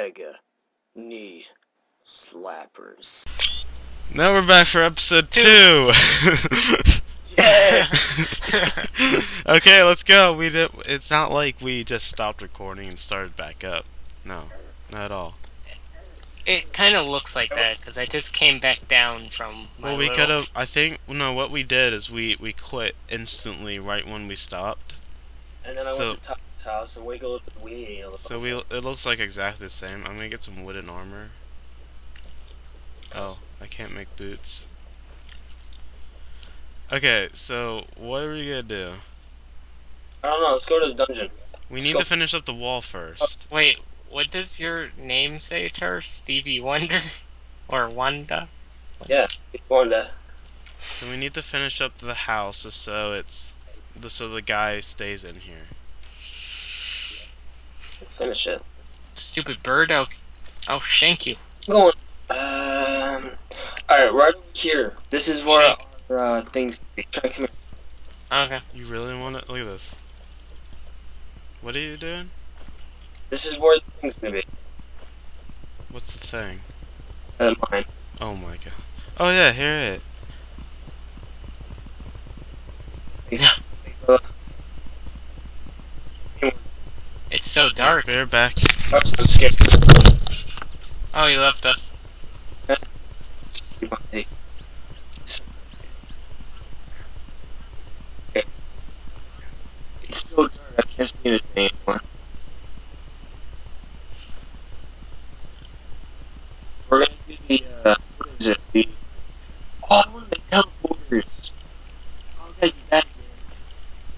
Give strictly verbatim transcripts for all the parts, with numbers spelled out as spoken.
Mega knee slappers. Now we're back for episode two. Yeah. Okay, let's go. We did. It's not like we just stopped recording and started back up. No, not at all. It kind of looks like that because I just came back down from. My well, we could have. I think no. What we did is we we quit instantly right when we stopped. And then I so, went to Tom's house and wiggled the wheel. So we. It looks like exactly the same. I'm gonna get some wooden armor. Oh, I can't make boots. Okay, so what are we gonna do? I don't know. Let's go to the dungeon. We let's need go. to finish up the wall first. Oh, wait. What does your name say, Ter? Stevie Wonder? Or Wanda? Yeah, Wanda. So we need to finish up the house just so it's the, so the guy stays in here. Let's finish it. Stupid bird, I'll, I'll shank you. I'm going. Um, Alright, right here. This is where our, uh, things be. Try to come here. Okay. You really want to? Look at this. What are you doing? This is where the thing's gonna be. What's the thing? Uh, mine. Oh my god. Oh yeah, hear it. It's so dark. We're back. Oh, oh, you left us. It's so dark, I can't see anything anymore. We're gonna do the, uh, what is it, the, oh, I want to make teleporters. How did I do that again?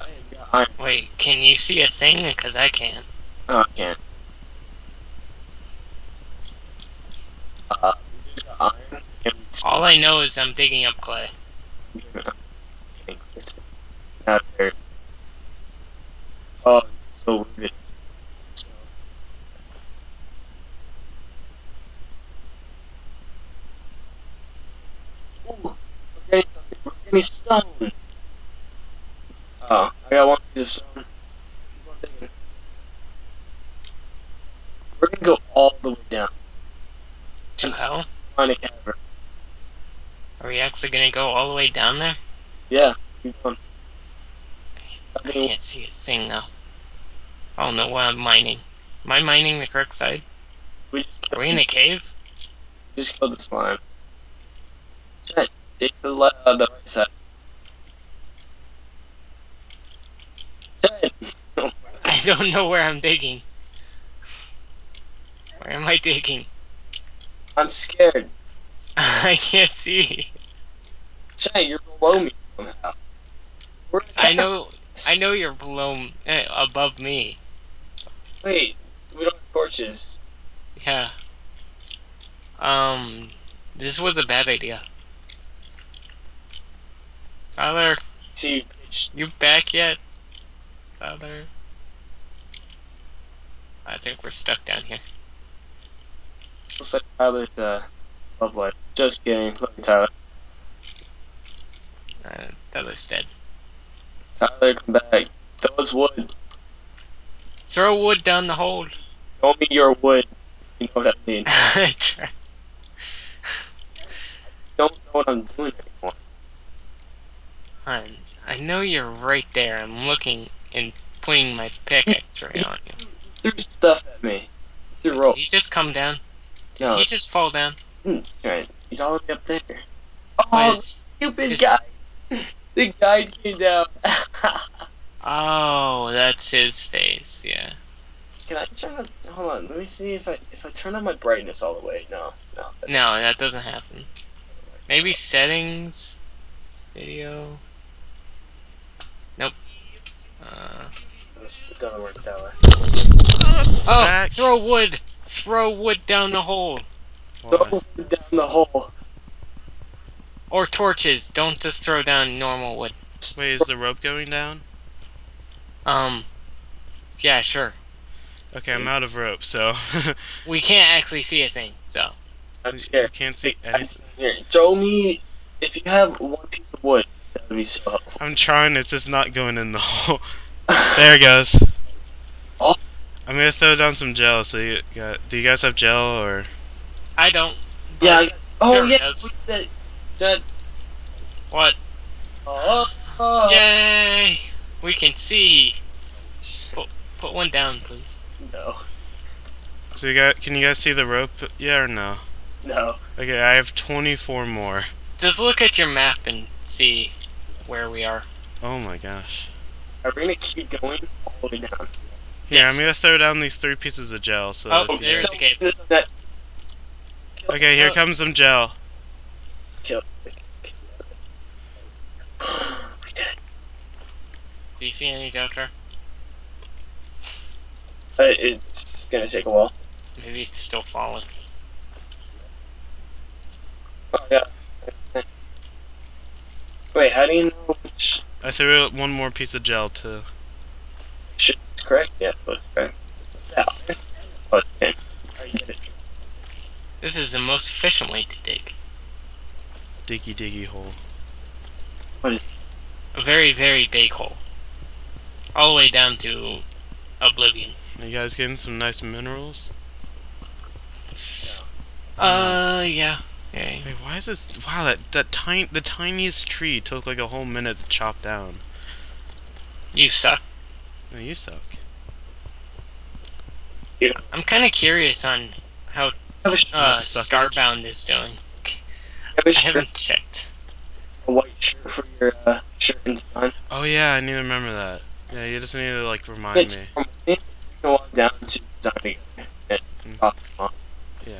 I got iron. Wait, can you see a thing? Because I can't. Oh, I can't. Uh, we just got iron. All I know is I'm digging up clay. Not very. Oh, this is so weird. Give me stone! Oh, I got one piece of stone. We're gonna go all the way down. To hell? Find a cavern. Are we actually gonna go all the way down there? Yeah, keep going. I can't see a thing though. I don't know what I'm mining. Am I mining the correct side? We just Are we in a cave? Just killed the slime. Right. Take the left, uh, the right side. I don't know where I'm digging. Where am I digging? I'm scared. I can't see. Shay, you're below me somehow. I know. I know you're below, eh, above me. Wait, we don't have torches. Yeah. Um, this was a bad idea. Tyler, you, you back yet? Tyler, I think we're stuck down here. Looks like Tyler's uh, love life. Just kidding, look at Tyler. Uh, Tyler's dead. Tyler, come back. Throw us wood. Throw wood down the hole. Show me your wood. You know what that means. I don't know what I'm doing anymore. I'm, I know you're right there. I'm looking and pointing my pickaxe right on you. Threw stuff at me. Threw rope. Did he just come down? Did no. he just fall down? Mm, right. He's all the way up there. Oh, is, stupid is, guy. The guy came down. Oh, that's his face. Yeah. Can I turn on? Hold on. Let me see if I if I turn on my brightness all the way. No, no. No, that doesn't happen. Maybe settings. Video. Nope. Uh, this doesn't work that way. Oh! Back. Throw wood! Throw wood down the hole! What? Throw wood down the hole. Or torches. Don't just throw down normal wood. Wait, is the rope going down? Um. Yeah, sure. Okay, I'm out of rope, so. We can't actually see a thing, so. I'm scared. You can't see anything. Here, show me. If you have one piece of wood, that would be so helpful. I'm trying, it's just not going in the hole. There it goes. Oh, I'm gonna throw down some gel. So you got? Do you guys have gel or? I don't. Yeah. Oh yeah. That, that. What? Oh, oh. Yay! We can see. Put, put one down, please. No. So you got? Can you guys see the rope? Yeah or no? No. Okay, I have twenty-four more. Just look at your map and see where we are. Oh my gosh. Are we gonna keep going all the way down? Yeah, I'm gonna throw down these three pieces of gel. So oh, there's a cave. Okay, here comes some gel. Kill. We did it. Do you see any gel, Trevor? Uh, it's gonna take a while. Maybe it's still falling. Oh yeah. Wait, how do you know which? I threw one more piece of gel too. It's correct, yeah, but okay. Yeah. Oh, it's ten. This is the most efficient way to dig. Diggy diggy hole. What is it? A very, very big hole. All the way down to oblivion. Are you guys getting some nice minerals? No. Uh yeah. Yeah. Wait, why is this wow that that tiny the tiniest tree took like a whole minute to chop down. You suck. No, you suck. Yeah. I'm kind of curious on how uh, Starbound is doing. I, I haven't checked. A white shirt for your uh, shirt and sign. Oh yeah, I need to remember that. Yeah, you just need to like remind it's me. You can walk down to design again. Mm-hmm. Yeah.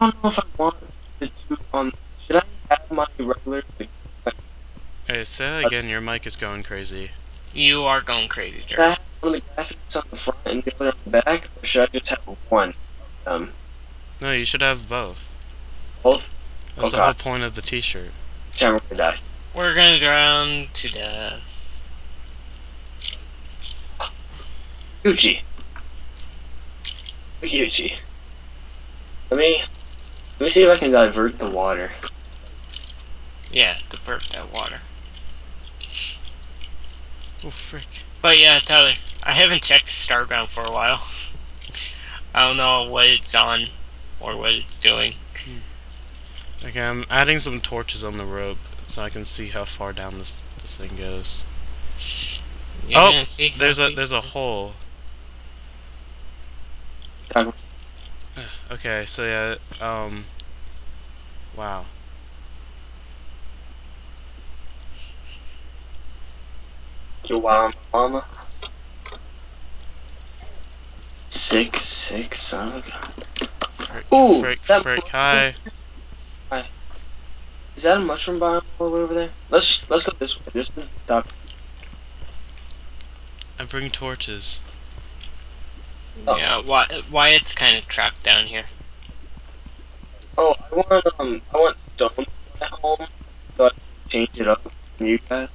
I don't know if I want to do on. Should I have my regular? Hey, say that again. Your mic is going crazy. You are going crazy, Jerry. Should I have one of the graphics on the front and the other on the back, or should I just have one? Um, no, you should have both. Both? That's oh, the God. whole point of the t-shirt. Yeah, we're gonna die. We're gonna drown to death. Gucci. Gucci. Let me... Let me see if I can divert the water. Yeah, divert that water. Oh, frick. But yeah, Tyler, I haven't checked Starbound for a while. I don't know what it's on or what it's doing. Okay, I'm adding some torches on the rope so I can see how far down this this thing goes. You're oh, see there's a there's a hole. Um. Okay, so yeah, um, wow. Yo, wow, mama. Sick, sick, son of a god. Ooh! Frick, that frick, hi. Hi. Is that a mushroom biome all the way over there? Let's, let's go this way. This is the dock. I bring torches. Oh. Yeah, why, why it's kind of trapped down here. Oh, I want, um, I want stone at home, so I can change it up from you guys.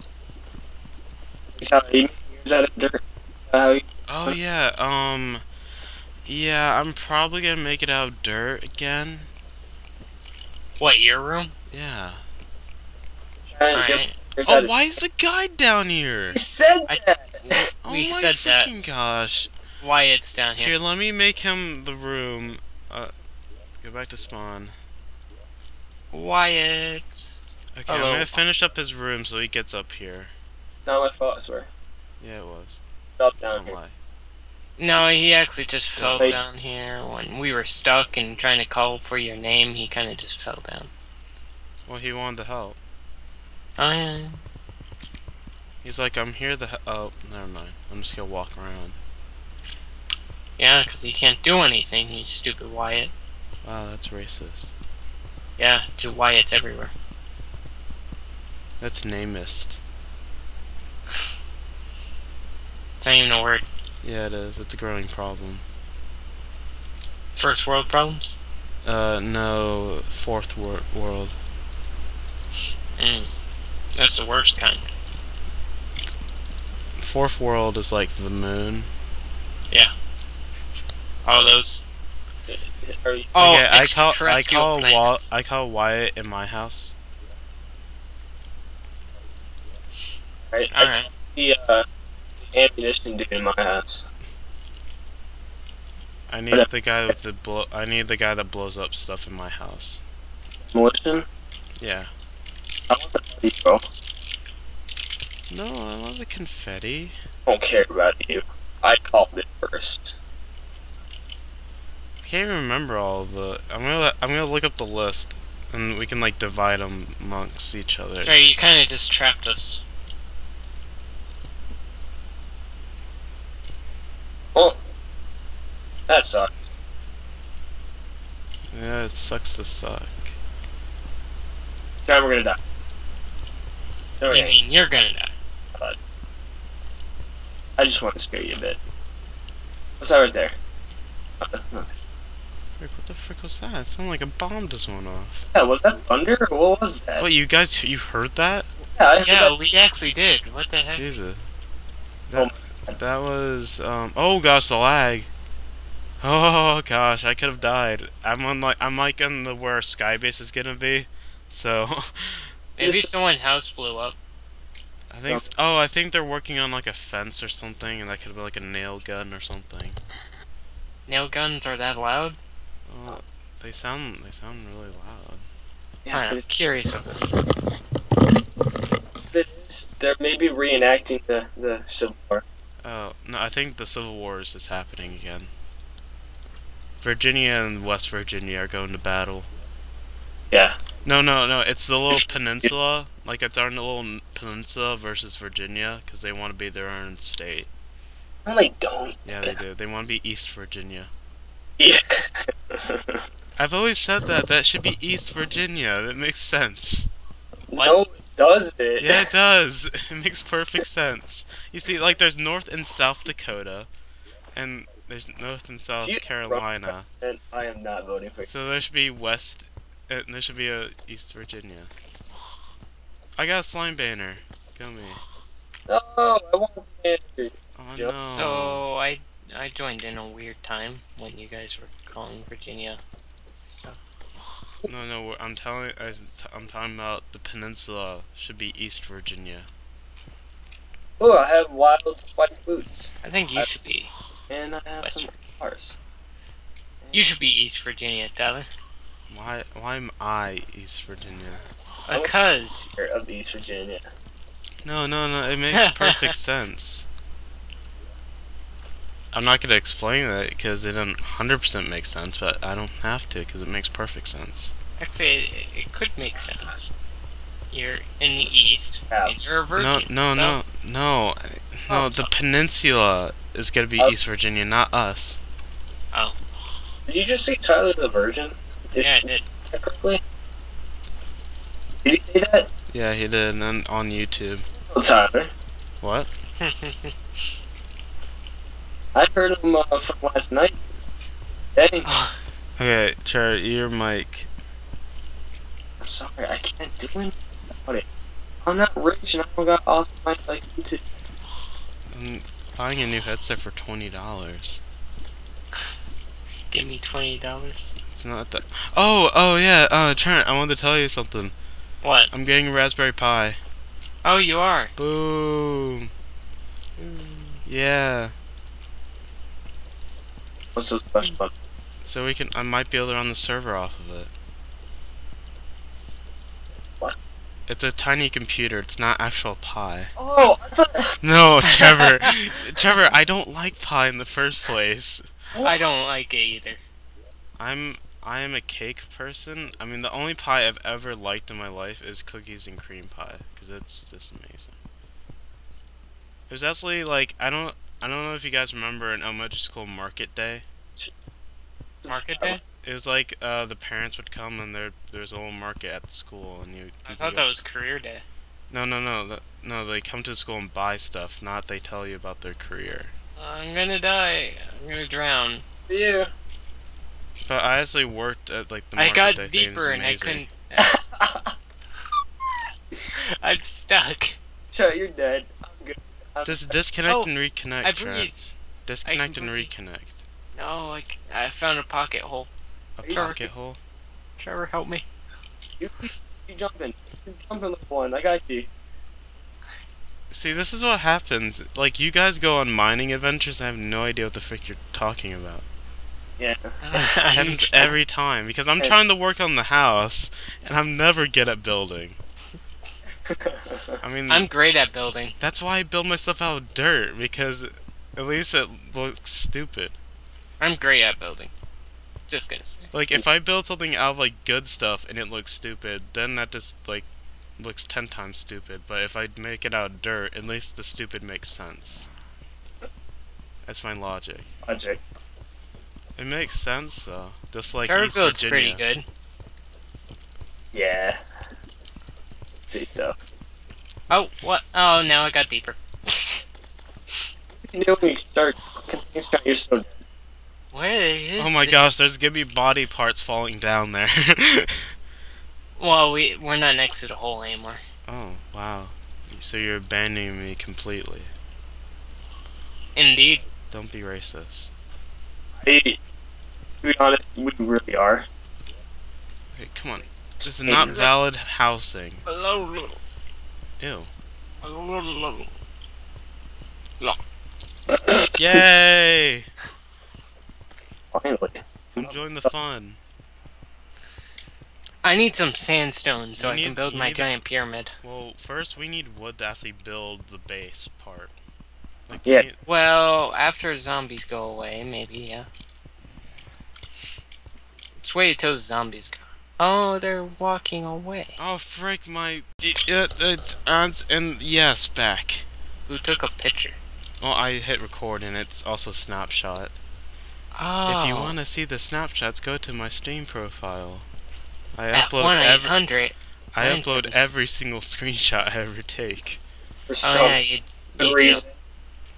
Is that even use that dirt? Uh, oh yeah, um, yeah, I'm probably gonna make it out of dirt again. What, your room? Yeah. All right. Oh, why is the guide down here? We said that. I, oh we my said freaking that. gosh. Why it's down here? Here, let me make him the room. Uh, go back to spawn. Wyatt. Okay, hello. I'm gonna finish up his room so he gets up here. Not my fault, I swear. Yeah, it was. Fell down here. Lie. No, he actually just fell yeah, down here when we were stuck and trying to call for your name. He kind of just fell down. Well, he wanted to help. Oh yeah. He's like, I'm here. The oh, never mind. I'm just gonna walk around. Yeah, because he can't do anything. He's stupid, Wyatt. Wow, that's racist. Yeah, to Wyatt's everywhere. That's namist. It's not even a word. Yeah, it is. It's a growing problem. First world problems? Uh, no. Fourth wor world. Mm. That's the worst kind. Fourth world is like the moon. Yeah. All those. Are you oh, okay, I call I call Wa I call Wyatt in my house. All right. All right. I, the, uh, ammunition dude in my house. I need the guy with the blow. I need the guy that blows up stuff in my house. Militia? Yeah. I want the confetti, bro. No, I want the confetti. I don't care about you. I called it first. I can't even remember all the. I'm gonna. I'm gonna look up the list, and we can like divide them amongst each other. Sorry, you kind of just trapped us. Well, that sucks. Yeah, it sucks to suck. Now we're gonna die. Okay. I mean, you're gonna die. God. I just want to scare you a bit. What's that right there? Oh, that's nothing. Rick, what the frick was that? It sounded like a bomb just went off. Yeah, was that thunder? What was that? What, you guys, you heard that? Yeah, I heard yeah that. We actually did. What the heck? Jesus. That, oh, that was, um, oh gosh, the lag. Oh gosh, I could have died. I'm on like, I'm like in the where Skybase is gonna be, so. Maybe someone's house blew up. I think, so. oh, I think they're working on like a fence or something, and that could be like a nail gun or something. Nail guns are that loud? Well, they sound they sound really loud. Yeah, I'm curious of this. They're maybe reenacting the the Civil War. Oh no, I think the Civil War is just happening again. Virginia and West Virginia are going to battle. Yeah. No, no, no. It's the little peninsula, like it's our little peninsula versus Virginia, because they want to be their own state. No, they don't. Yeah, they do. They want to be East Virginia. Yeah. I've always said that. That should be East Virginia. That makes sense. What? No, it doesn't. Yeah, it does. It makes perfect sense. You see, like, there's North and South Dakota, and there's North and South you Carolina. And I am not voting for you. So there should be West, and there should be a East Virginia. I got a slime banner. Go me. No, I want a banner. Oh, no. So I I joined in a weird time when you guys were calling Virginia stuff. No, no, I'm telling I'm talking about the peninsula should be East Virginia. Oh, I have wild white boots. I think you I, should be. And I have West some cars. You should be East Virginia, Tyler. Why why am I East Virginia? Because you're of East Virginia. No, no, no, it makes perfect sense. I'm not going to explain that because it doesn't one hundred percent make sense, but I don't have to because it makes perfect sense. Actually, it, it could make sense. You're in the east, and you're a virgin. No, no, so? no, no, no. Oh, the so. peninsula is going to be uh, East Virginia, not us. Oh. Did you just say Tyler's a virgin? Did yeah, I did. Correctly? Did he say that? Yeah, he did, and then on YouTube. Oh, Tyler. What? I heard him uh, from last night. Dang. Okay, Charlie, your mic. I'm sorry, I can't do anything about it. I'm not rich and I don't got all my like YouTube. I'm buying a new headset for twenty dollars. Give me twenty dollars. It's not that. Oh, oh yeah. Uh, Trent, I wanted to tell you something. What? I'm getting a Raspberry Pi. Oh, you are. Boom. Yeah. What's so special about it? So we can, I might be able to run the server off of it. What? It's a tiny computer, it's not actual Pi. Oh, I thought... No, Trevor. Trevor, I don't like Pi in the first place. What? I don't like it either. I'm, I am a cake person. I mean, the only Pi I've ever liked in my life is cookies and cream pie, because it's just amazing. There's actually, like, I don't... I don't know if you guys remember an elementary school market day. Market day? It was like uh, the parents would come and there there's a little market at the school and you. you I thought that was career day. No, no, no, the, no. They come to the school and buy stuff. Not they tell you about their career. I'm gonna die. I'm gonna drown. Yeah. But I actually worked at like the market day. I got deeper and I couldn't. I'm stuck. Sure, you're dead. Just disconnect oh, and reconnect, I breathe. Disconnect I and breathe. reconnect. No, I, I found a pocket hole. A Are pocket you... hole? Trevor, help me. You keep jumping. Keep jumping with one. I got you. See, this is what happens. Like, you guys go on mining adventures and I have no idea what the frick you're talking about. Yeah. That happens every time because I'm trying to work on the house and I'm never good at building. I mean, I'm great at building. That's why I build myself out of dirt, because at least it looks stupid. I'm great at building. Just gonna say. Like, if I build something out of, like, good stuff and it looks stupid, then that just, like, looks ten times stupid. But if I make it out of dirt, at least the stupid makes sense. That's my logic. Logic. It makes sense, though. Just like East Virginia. It's pretty good. Yeah. Too tough. Oh, what? Oh, now it got deeper. You know when you start, you're so dead. Where is Oh my this? gosh, there's gonna be body parts falling down there. Well, we, we're not next to the hole anymore. Oh, wow. So you're abandoning me completely. Indeed. Don't be racist. Hey, to be honest, we really are. Okay, come on. This is not valid housing. Hello. Ew. Hello. Yay! Finally. I'm joining the fun. I need some sandstone so need, I can build my giant a, pyramid. Well, first we need wood to actually build the base part. Like, yeah. We need, well, after zombies go away, maybe, yeah. Let's wait till zombies go. Oh, they're walking away. Oh, frick, my... It, it, and, and yes, back. Who took a picture? Well, I hit record, and it's also snapshot. Oh. If you want to see the snapshots, go to my Steam profile. I At upload one eight hundred. I upload every single screenshot I ever take. For some oh, yeah, you, you reason.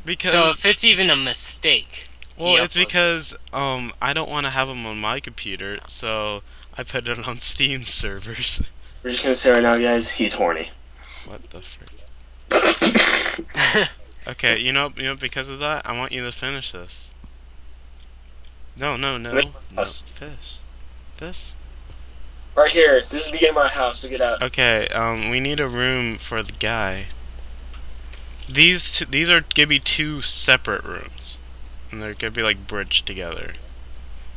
Because so if it's even a mistake... Well, it's because um, I don't want to have them on my computer, so... I put it on Steam servers. We're just gonna say right now, guys, he's horny. What the frick? Okay, you know, you know, because of that, I want you to finish this. No, no, no, no. This. This? Right here. This is the beginning of my house, so get out. Okay, um, we need a room for the guy. These two, these are gonna be two separate rooms. And they're gonna be, like, bridged together.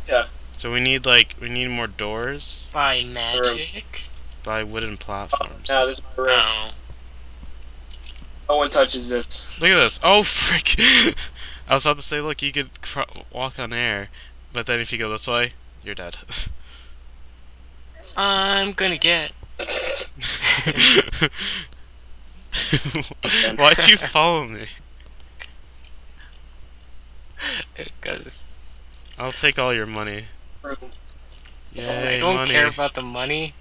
Yeah. So we need, like, we need more doors. By magic? By wooden platforms. Oh, no, this is my room. Oh. No one touches this. Look at this. Oh, frick. I was about to say, look, you could cr walk on air, but then if you go this way, you're dead. I'm gonna get... Why'd you follow me? Because... I'll take all your money. Yay, I don't money. care about the money.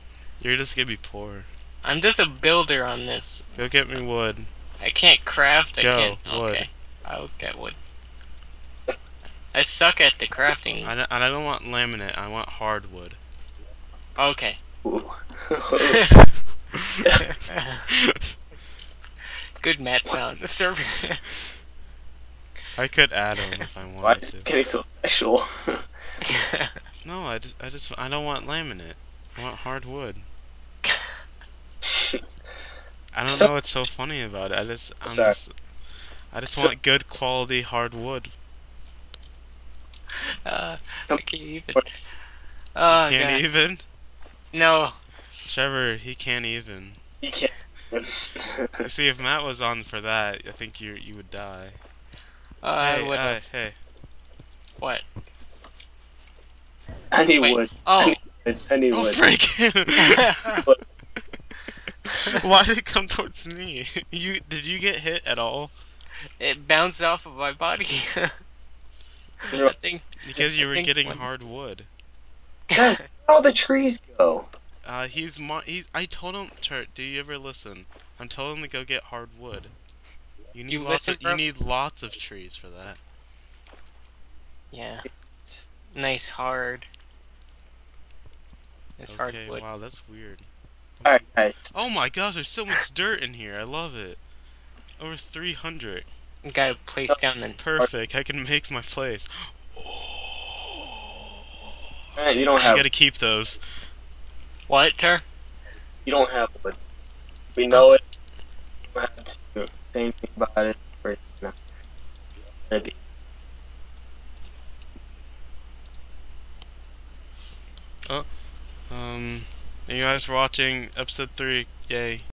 You're just gonna be poor. I'm just a builder on this. Go get me wood. I can't craft. Go, I can't. Wood. Okay. I'll get wood. I suck at the crafting. I don't, I don't want laminate. I want hardwood. Okay. Good Matt sound. The server. I could add him if I wanted Why is it getting so sexual? No, I just, I just, I don't want laminate. I want hardwood. I don't so, know what's so funny about it. I just, I'm just I just so, want good quality hardwood. Uh, I can't even. Oh, you can't God. even? No. Trevor, he can't even. He can't. See, if Matt was on for that, I think you, you would die. Uh, hey, I would uh, have. Hey. What? I need Wait. wood. Oh. I need wood. Oh, wood. Why did it come towards me? You did you get hit at all? It bounced off of my body. I think, because you I were getting one. hard wood. Guys, where'd all the trees go? Uh, he's he's. I told him, Turt, do you ever listen? I told him to go get hard wood. You need, you, lots listen, of, you need lots of trees for that. Yeah. Nice hard. It's hard wood. Okay, wow, that's weird. Alright, guys. Oh my gosh, there's so much dirt in here. I love it. Over three hundred. You gotta place down then. Perfect. I can make my place. Alright, you don't have... You gotta keep those. What, Ter? You don't have wood. We know it. We have to do it. Same thing about it right now. Maybe. Oh, um, thank you guys for watching episode three. Yay.